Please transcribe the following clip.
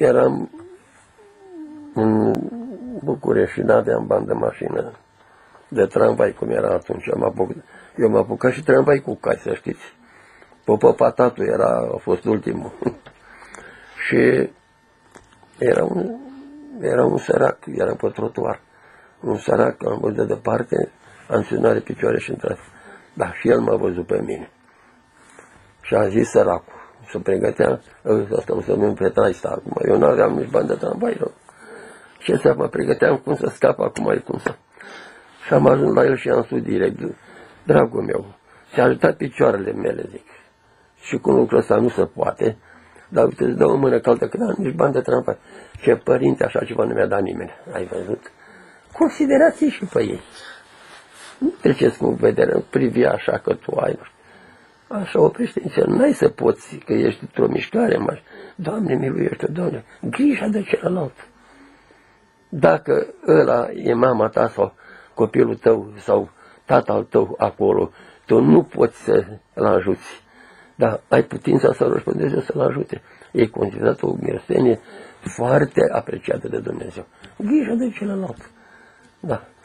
eram în București și n-aveam bani de mașină, de tramvai, cum era atunci. Eu m-am apucat și tramvai cu cai, să știți. Popă Patatu a fost ultimul. Și era un sărac, eram pe trotuar. Un sărac, am văzut de departe, am ținut de picioare și intrat. Dar și el m-a văzut pe mine. Și a zis săracul, se pregătea, asta o să nu-mi pretraista acum, eu n-aveam nici bani de tramvai. Și să mă pregăteam cum să scap acum, Și am ajuns la el și am spus direct, dragul meu, ți-a ajutat picioarele mele, zic. Și cu lucrul ăsta nu se poate, dar uite, îți dau o mână caldă, că n-am nici bani de tramvai. Ce părinte, așa ceva nu mi-a dat nimeni, ai văzut? Considerați și pe ei. Nu treceți cu vedere, nu privi așa că tu ai, așa oprește-i, n-ai să poți, că ești într-o mișcare, mă, Doamne miluiește, Doamne, grija de celălalt. Dacă ăla e mama ta sau copilul tău sau tatăl tău acolo, tu nu poți să-l ajuți, dar ai putința să-l rogi pe Dumnezeu să-l ajute. E considerat o milostenie foarte apreciată de Dumnezeu. Grijă de celălalt, da.